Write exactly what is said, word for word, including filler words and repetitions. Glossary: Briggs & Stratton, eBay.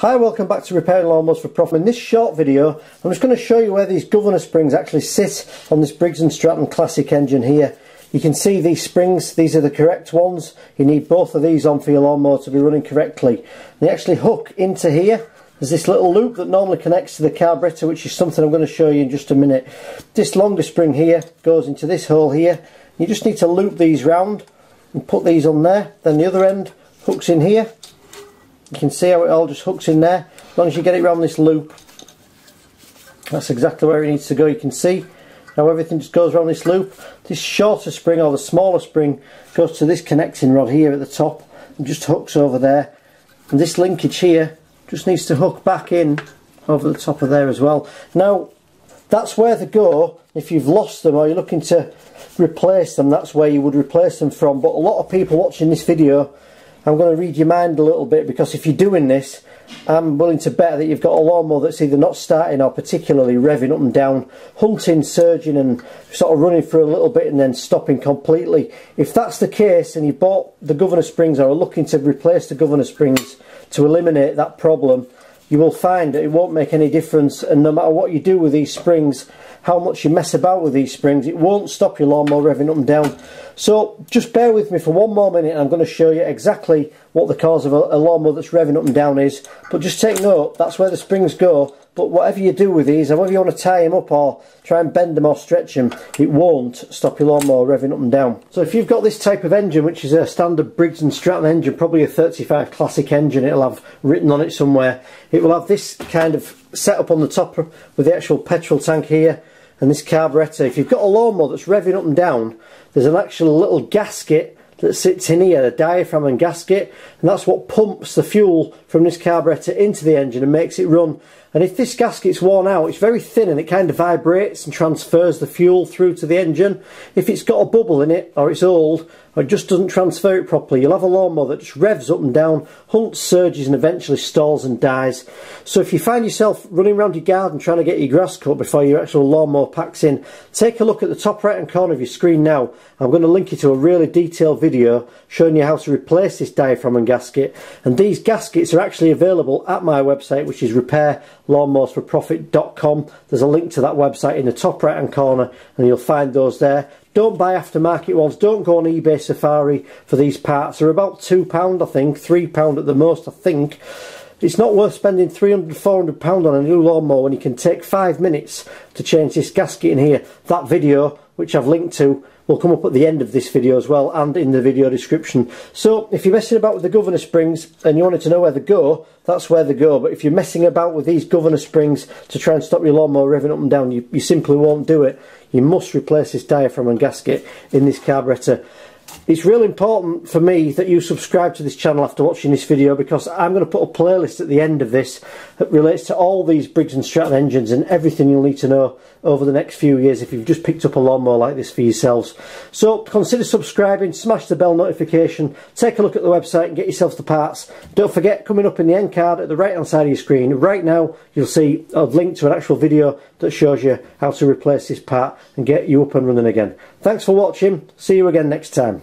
Hi, welcome back to Repairing Lawnmowers for Profit. In this short video, I'm just going to show you where these governor springs actually sit on this Briggs and Stratton Classic engine here. You can see these springs, these are the correct ones. You need both of these on for your lawnmower to be running correctly. They actually hook into here. There's this little loop that normally connects to the carburetor, which is something I'm going to show you in just a minute. This longer spring here goes into this hole here. You just need to loop these round and put these on there. Then the other end hooks in here. You can see how it all just hooks in there. As long as you get it around this loop, that's exactly where it needs to go. You can see how everything just goes around this loop. This shorter spring, or the smaller spring, goes to this connecting rod here at the top and just hooks over there. And this linkage here just needs to hook back in over the top of there as well. Now, that's where they go. If you've lost them or you're looking to replace them, that's where you would replace them from. But a lot of people watching this video, I'm going to read your mind a little bit, because if you're doing this, I'm willing to bet that you've got a lawnmower that's either not starting or particularly revving up and down, hunting, surging and sort of running for a little bit and then stopping completely. If that's the case and you bought the governor springs or are looking to replace the governor springs to eliminate that problem, you will find that it won't make any difference. And no matter what you do with these springs, how much you mess about with these springs, it won't stop your lawnmower revving up and down. So just bear with me for one more minute and I'm going to show you exactly what the cause of a, a lawnmower that's revving up and down is. But just take note, that's where the springs go. But whatever you do with these, however you want to tie them up or try and bend them or stretch them, it won't stop your lawnmower revving up and down. So if you've got this type of engine, which is a standard Briggs and Stratton engine, probably a thirty-five Classic engine, it'll have written on it somewhere. It will have this kind of setup on the top with the actual petrol tank here and this carburettor. If you've got a lawnmower that's revving up and down, there's an actual little gasket that sits in here, a diaphragm and gasket, and that's what pumps the fuel from this carburetor into the engine and makes it run. And if this gasket's worn out, it's very thin and it kind of vibrates and transfers the fuel through to the engine. If it's got a bubble in it, or it's old, or it just doesn't transfer it properly, you'll have a lawnmower that just revs up and down, hunts, surges and eventually stalls and dies. So if you find yourself running around your garden trying to get your grass cut before your actual lawnmower packs in, take a look at the top right hand corner of your screen now. I'm going to link you to a really detailed video showing you how to replace this diaphragm and gasket. And these gaskets are actually available at my website, which is repair lawn mowers for profit dot com. There's a link to that website in the top right hand corner and you'll find those there. Don't buy aftermarket ones, don't go on eBay Safari for these parts. They're about two pounds, I think, three pounds at the most, I think. It's not worth spending three hundred, four hundred pounds on a new lawnmower when you can take five minutes to change this gasket in here. That video, which I've linked to, will come up at the end of this video as well and in the video description. So if you're messing about with the governor springs and you wanted to know where they go, that's where they go. But if you're messing about with these governor springs to try and stop your lawnmower revving up and down, you, you simply won't do it. You must replace this diaphragm and gasket in this carburetor. It's really important for me that you subscribe to this channel after watching this video, because I'm going to put a playlist at the end of this that relates to all these Briggs and Stratton engines and everything you'll need to know over the next few years if you've just picked up a lawnmower like this for yourselves. So consider subscribing, smash the bell notification, take a look at the website and get yourselves the parts. Don't forget, coming up in the end card at the right hand side of your screen right now, you'll see a link to an actual video that shows you how to replace this part and get you up and running again. Thanks for watching, see you again next time.